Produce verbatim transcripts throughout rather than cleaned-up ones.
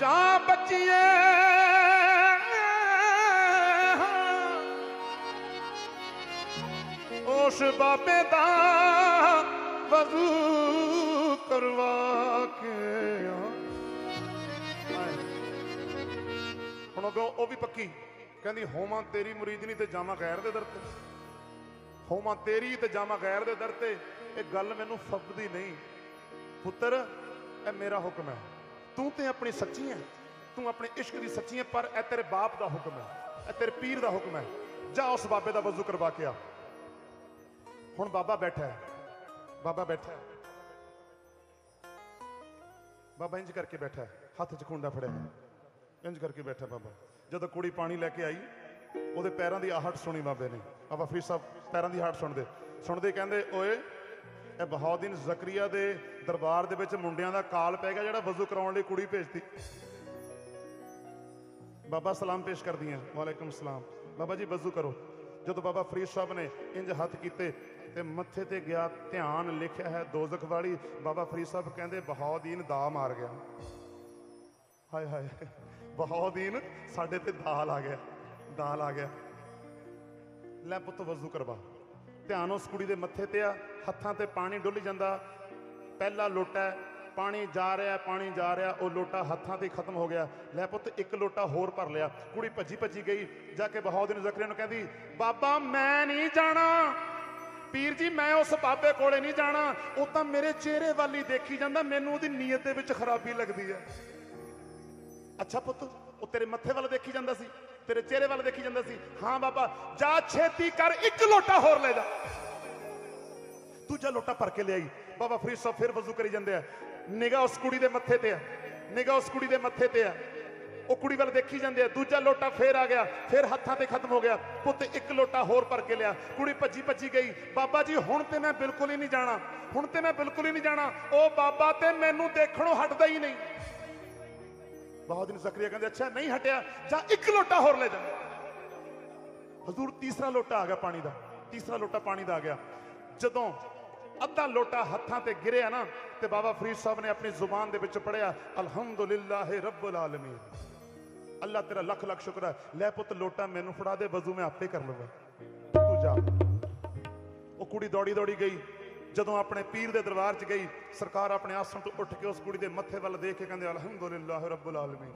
जहाँ बचिए ओश बाबे दा वजू करवा के हम अगो वो भी पक्की कहती होमा तेरी मुरीदनी ते जामा गैर दे दर ते होमा तेरी ते जामा गैर दे दर ते एक गल मैनू फबदी नहीं पुत्र ए मेरा हुक्म है तू तो अपनी सच्ची है तू अपने इश्क की सच्ची है पर ए तेरे बाप का हुक्म है ए तेरे पीर का हुक्म है जा उस बाबे का वजू करवा के आ। हुण बाबा बैठा है बाबा बैठा है बाबा इंज करके बैठा है हाथ च खूंडा फड़िया है इंज करके बैठा बाबा जदों कुड़ी पानी लैके आई उहदे पैरों की आहट सुनी बाबे ने बाबा फरीद साहब पैरों की आहट सुनते सुनते कहंदे ओए ए बहाउद्दीन ज़करिया के दरबार दे विच मुंडियां दा काल पै गया जिहड़ा वजू कराउण लई कुड़ी भेजती। बाबा सलाम पेश कर दिया वालेकुम सलाम बाबा जी वजू करो। जदों बाबा फरीद साहब ने इंज हथ कीते ते मत्थे ते गया ध्यान लिखिया है दोजख वाली बाबा फरीद साहब कहंदे बहाउद्दीन दा मार गया हाय हाय बहाउद्दीन साडे ते दाल आ गया दाल आ गया लै पुत्त वजू करवा। ध्यान उस कुड़ी दे मत्थे ते आ हत्थां ते पानी डुली जांदा पहला लोटा पानी जा रहा पानी जा रहा वो लोटा हत्थां ते खत्म हो गया लै पुत एक लोटा होर भर लिया कुड़ी भजी भजी गई जाके बहाउद्दीन ज़करिया नूं कहंदी बाबा मैं नहीं जाना पीर जी मैं उस बाबे कोले नहीं जाना वो तां मेरे चेहरे वाली देखी जांदा मैनूं उहदी नीयत दे विच खराबी लगदी है। अच्छा पुत वो तेरे मत्थे वाल देखी जांदा सी तेरे चेहरे वाल देखी जांदा सी हां बाबा जा छेती कर एक लोटा होर ले जा दूजा लोटा भर के ले आई। बाबा फरीद साहब फिर वजू करी जाते हैं निगाह उस कुड़ी दे मत्थे ते है निगाह उस कुड़ी दे मत्थे ते है वो कुड़ी वाल देखी जाते हैं दूजा लोटा फिर आ गया फिर हत्थां ते खत्म हो गया पुत एक लोटा होर भर के लिया कुड़ी भजी भजी गई बाबा जी हुण ते मैं बिल्कुल ही नहीं जाना हुण ते मैं बिल्कुल ही नहीं जाना ओ बाबा ते मैनूं देखणों हटदा ही नहीं। बहाउद्दीन ज़करिया कहंदे अच्छा नहीं हटिया जा एक लोटा होर ले जा। हजूर तीसरा लोटा आ गया पानी का तीसरा लोटा पानी का आ गया जदों अद्धा लोटा हत्थां ते गिरिया ना ते बाबा फरीद साहब ने अपनी जुबान दे विच पढ़िया अलहम्दुलिल्लाहि रब्बुल आलमीन अल्लाह तेरा लख लख शुक्र है लै पुत लोटा मैनू फड़ा दे वजू मैं आपे कर लूंगा तू जा। वो कुड़ी दौड़ी दौड़ी गई जदों अपने पीर दे दरबार च गई सरकार अपने आसन तो उठ के उस कुड़ी दे मत्थे वाल देख के कहंदे अलहम्दुलिल्लाहि रब्बुल आलमीन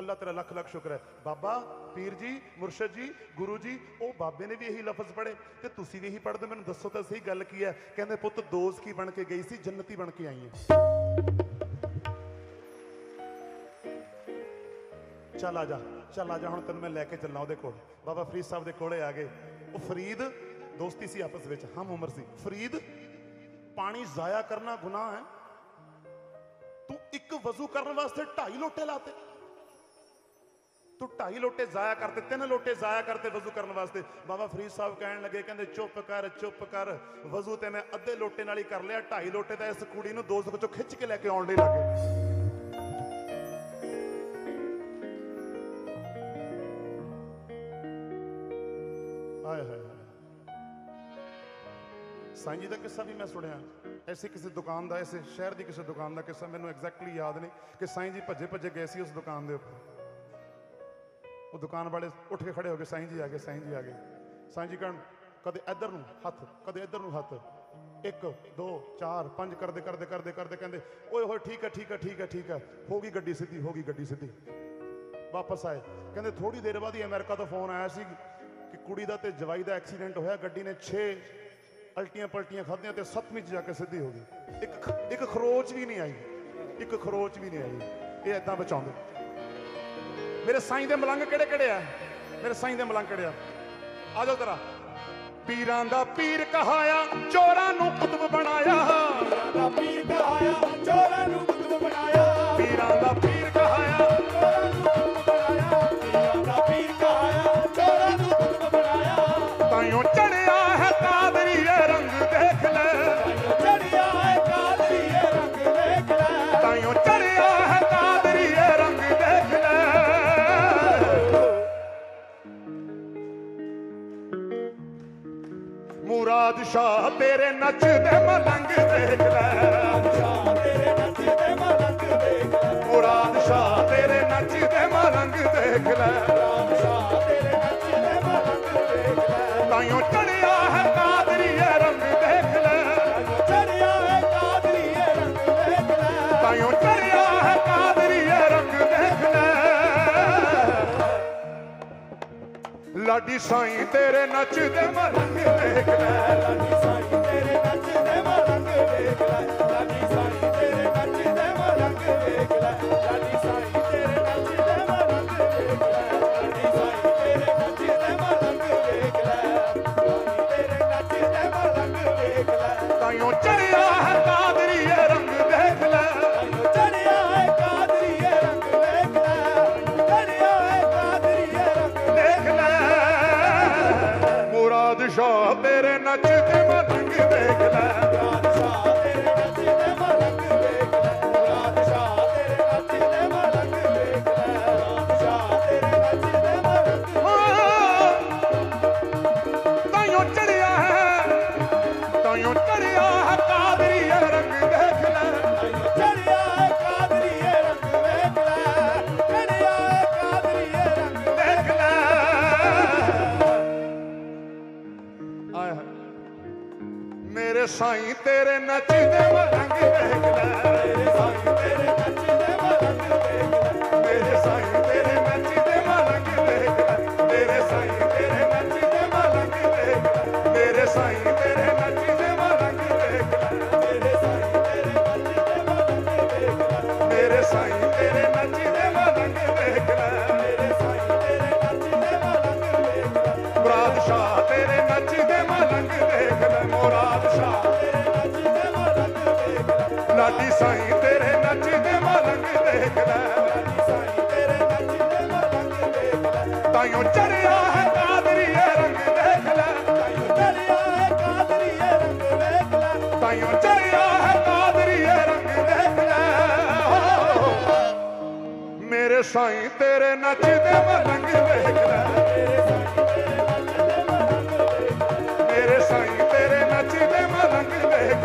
अल्लाह तेरा लख लख शुक्र है बाबा पीर जी मुर्शद जी गुरु जी वो बाबे ने भी यही लफज पढ़े तो तुसी भी यही पढ़ दो मैंने दसो तो सही गल की है कहते पुत दोस्त की बन के गई सी जन्नती बन के आई है चल आ जा चल आ जा हुण तेन मैं लैके चलना उहदे कोल। बाबा फरीद साहब दे कोले आ गए वो फरीद दोस्ती सी आपस विच हम उमर सी फरीद पानी जाया करना गुनाह है तू एक वजू करने वास्ते ढाई लोटे लाते तू ढाई लोटे जाया करते तीन लोटे जाया करते वजू करने वास्ते। बाबा फरीद साहब कहन लगे कहते चुप कर चुप कर वजू तो मैं अद्धे लोटे नाल ही कर लिया ढाई लोटे तो इस कुड़ी नूं दोजख चों खिच के लैके आउण लई लगे। हाय हाय साईं जी का किस्सा भी मैं सुनिया ऐसे किसी दुकान का ऐसे शहर की किसी दुकान का किस्सा मैनूं एग्जैक्टली याद नहीं कि साईं जी भजे भजे गए सी उस दुकान के उपर वो दुकान वाले उठ के खड़े हो गए साईं जी आ गए साईं जी आ गए साईं जी कह कदे इधर नूं हथ कदे इधर नूं हथ एक दो चार पंज करते करते करते करते कहते ओए होए ठीक है ठीक है ठीक है ठीक है हो गई गड्डी सीधी हो गई गड्डी सीधी वापस आए कहते थोड़ी देर बाद ही अमेरिका तो फोन आया सी कि कुड़ी दा ते जवाई दा एक्सीडेंट होया गड्डी ने छे अल्टियां पलटियां खादियां ते सतवीं च जाके सीधी हो गई एक एक खरोच भी नहीं आई एक खरोच भी नहीं आई ये इदां बचाउंदे। मेरे साईं दे मलंग केड़े केड़े आ मेरे साईं दे मलंग केड़े आ आ जाओ जरा पीरां दा पीर कहाया चोरां नूं कुतब बनाया पीरां दा पीर कहाया चोरां नूं कुतब बनाया पीरां दा पीर कहाया चोरां नूं कुतब बनाया पीरां दा पीर कहाया चोरां नूं कुतब बनाया ताइयों चढ़िया है कादरी ए रंग देख ले ताइयों चढ़िया है कादरी ए रंग देख ले ताइयों चढ़िया है कादरी ए रंग देख ले। मुराद शाह तेरे नचदे मलंग देख ले मुराद शाह तेरे नचदे मलंग देख ले मुराद शाह नचदे मलंग देख ले, राम शाह तेरे नचदे मलंग देख ले, ताइयों चढ़िया है कादरीए रंग देख ले, चढ़िया है कादरीए रंग देख ले, ताइयों चढ़िया है कादरीए रंग देख ले। लाडी साईं तेरे नचदे मलंग देख ले, लाडी साईं तेरे नचदे मलंग देख ले, लाडी साईं तेरे नचदे मलंग देख ले। साईं तेरे नचदे मलंग देख ले, मेरे साईं तेरे नचदे मलंग देख ले, मेरे साईं तेरे नचदे मलंग देख ले, मेरे साईं तेरे नचदे मलंग देख ले, मेरे साईं तेरे नचदे मलंग देख ले, मेरे साईं तेरे नचदे मलंग देख ले, मेरे साईं तेरे नचदे मलंग देख ले, मेरे साईं तेरे नचदे मलंग देख ले। मुराद शाह तेरे नचदे मलंग देख ले, मुराद शाह लाडी साईं तेरे नचदे मलंग देख ले, लाडी साईं तेरे नचदे मलंग देख ले, ताइयों चढ़िया है कादरीए रंग देख ले, ताइयों चढ़िया है कादरीए रंग देख ले, ताइयों चढ़िया है कादरीए रंग देख ले। मेरे साईं तेरे नचदे मलंग देख ले, मेरे साईं तेरे नचदे मलंग देख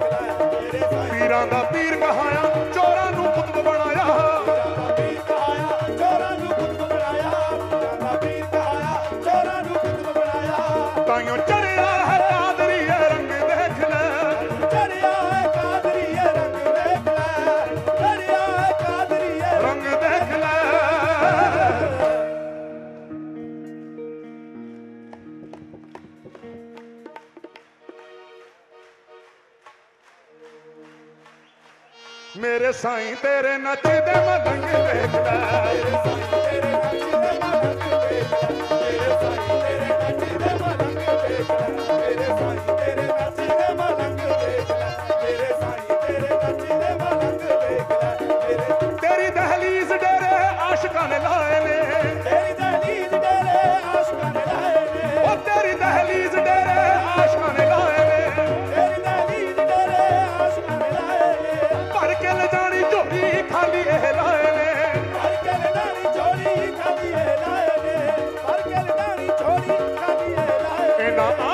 ले। पीरां दा पीर कहाया चोरां नूं कुतब बनाया, पीर कहाया चोरां नूं कुतब बनाया, पीर कहाया चोरां नूं कुतब बनाया, ताइयों चढ़िया है कादरीए रंग देख ले, चढ़िया है कादरीए रंग देख ले, चढ़िया है कादरीए रंग देख ले। मेरे साईं तेरे नचदे मलंग देख ले, मेरे साईं तेरे नचदे मलंग देख ले, मेरे साईं तेरे नचदे मलंग देख ले, मेरे साईं तेरे नचदे मलंग देख ले, मेरे साईं तेरे नचदे मलंग देख ले। तेरी दहलीज डेरे आशिकां ने लाए ने, तेरी दहलीज डेरे आशिकां ने लाए ने, ओ तेरी दहलीज डेरे आशिकां ने लाए ने,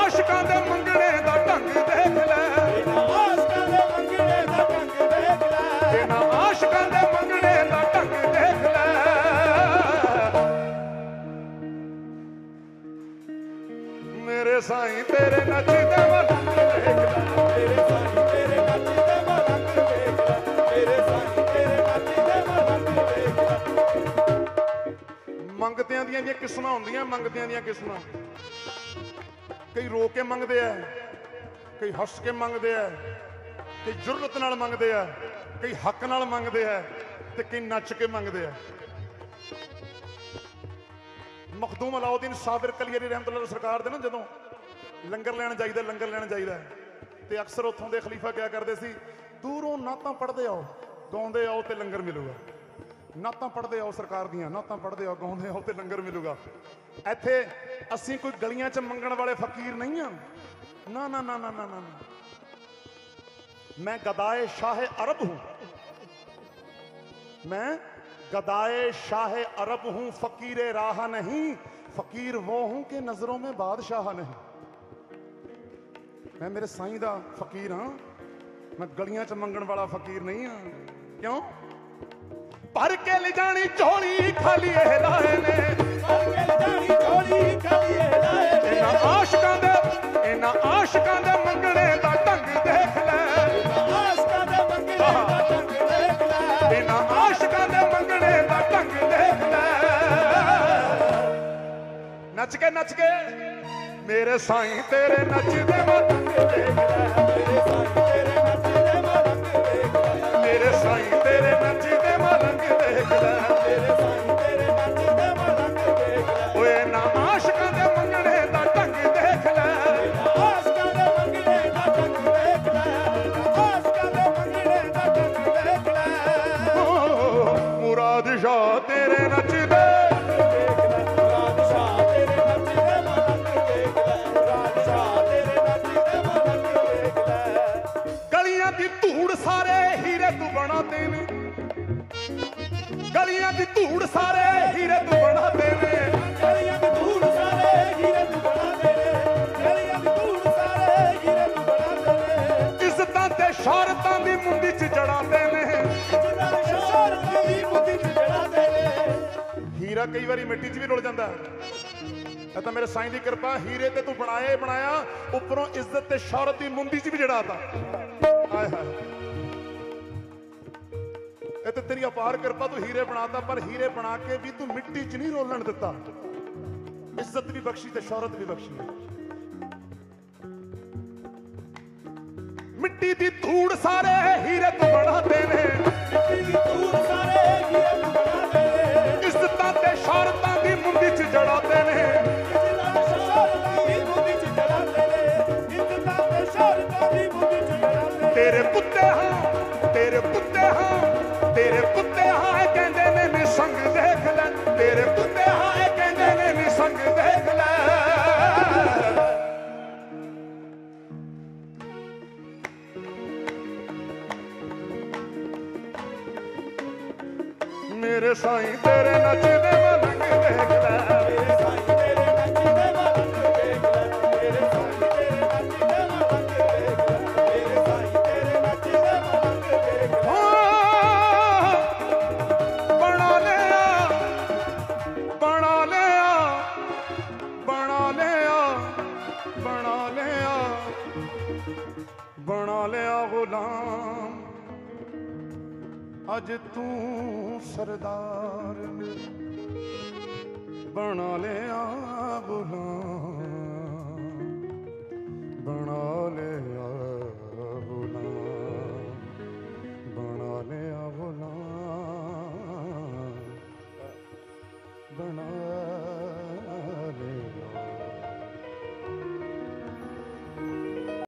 आशकां दे मंगणे दा ढंग देख ले, आशकां दे मंगणे दा ढंग देख ले, बिना आशकां दे मंगणे दा ढंग देख ले। मेरे साईं तेरे नचदे मलंग देख ले, मेरे साईं तेरे नचदे मलंग देख ले, मेरे साईं तेरे नचदे मलंग देख ले। मंगतियां दियां जियां किस्मां हुंदियां, मंगतियां दियां किस्मां कई रो के मंगते है, कई हस के मंगते है, कई जुर्रत नाल मंगते है, कई हक नाल मंगते है, ते कई नच के मंगते है। मखदूम अलाउद्दीन साबिर कलियरी रहमतुल्लाह सरकार दे ना जदों लंगर लैन जाइदा, लंगर लैन जाइदा ते अक्सर उत्थों दे खलीफा क्या करते सी, दूरों नातां पढ़ते आओ गाउंदे आओ ते लंगर मिलूगा, नातां पढ़ते आओ सरकार दीयां, नातां पढ़ते आओ गाउंदे आओ ते लंगर मिलूगा। इत्थे असीं कोई गलियां च मंगण वाले फकीर नहीं हैं, ना ना ना ना ना ना, मैं गदाए शाह अरब हूं, मैं गदाए शाह अरब हूं, फकीर राह नहीं, फकीर वो हूं कि नजरों में बादशाह नहीं। मैं मेरे साईं दा फकीर हाँ, मैं गलियां च मंगण वाला फकीर नहीं हाँ। क्यों? भर के ले जानी झोली खाली लाए ने, भर के ले जानी झोली खाली लाए ने। इन्हां आशकां दे इन्हां आशकां दे मंगणे दा ढंग देख ले, इन्हां आशकां दे मंगणे दा ढंग देख ले, इन्हां आशकां दे मंगणे दा ढंग देख ले। नच के नच के मेरे साईं तेरे नचदे मलंग देख ले, मेरे साईं तेरे नचदे मलंग देख ले, मेरे साईं तेरे नचदे मलंग देख ले। ओए ना आशकां दे मंगणे दा ढंग देख ले, आशकां दे मंगणे दा ढंग देख ले, आशकां दे मंगणे दा ढंग देख ले। मुराद शाह तेरे नचदे गलियां दी धूड़ सारे हीरे तू बना देने, गलियां दी धूड़ सारे हीरे तू बना देने, गलियां दी धूड़ सारे हीरे तू बना देने। इज्जतां ते शौहरतां दी मुंडी च जड़ा देने, इज्जतां ते शौहरतां दी मुंडी च जड़ा देने। हीरा कई बारी मिट्टी च भी रुल जांदा है, तां मेरे साईं दी कृपा हीरे ते तू बनाया बनाया उपरों इज्जत ते शौहरत दी मुंडी च भी जड़ाता। हाय हाय, तो तेरी अपार कृपा तू हीरे बनाता, पर हीरे बना के भी तू मिट्टी च नहीं रोलन दिता, इज्जत भी बख्शी ते शौहरत भी बख्शी। मिट्टी दी धूड़ सारे हीरे तू बना देने, मिट्टी दी धूड़ सारे हीरे तू बना देने। इज्जतां ते शौहरतां दी मुंडी च जड़ा देने, इज्जतां ते शौहरतां दी मुंडी च जड़ा देने, इज्जतां ते शौहरतां दी मुंडी च जड़ा देने। तेरे कुत्ते हां तेरे कुत्ते हां तेरे कुत्ते हाए कहंदे ने नी संग देख ले, तेरे कुत्ते हाए कहंदे ने नी संग देख ले। मेरे साईं तेरे नचदे मलंग देख ले, मेरे साईं तेरे नचदे मलंग देख ले, मेरे साईं तेरे नचदे मलंग देख ले, मेरे साईं तेरे नचदे मलंग देख ले। आज तू सरदार बना ले आ गुलाम, बना ले आ गुलाम, बना ले आ गुलाम, बना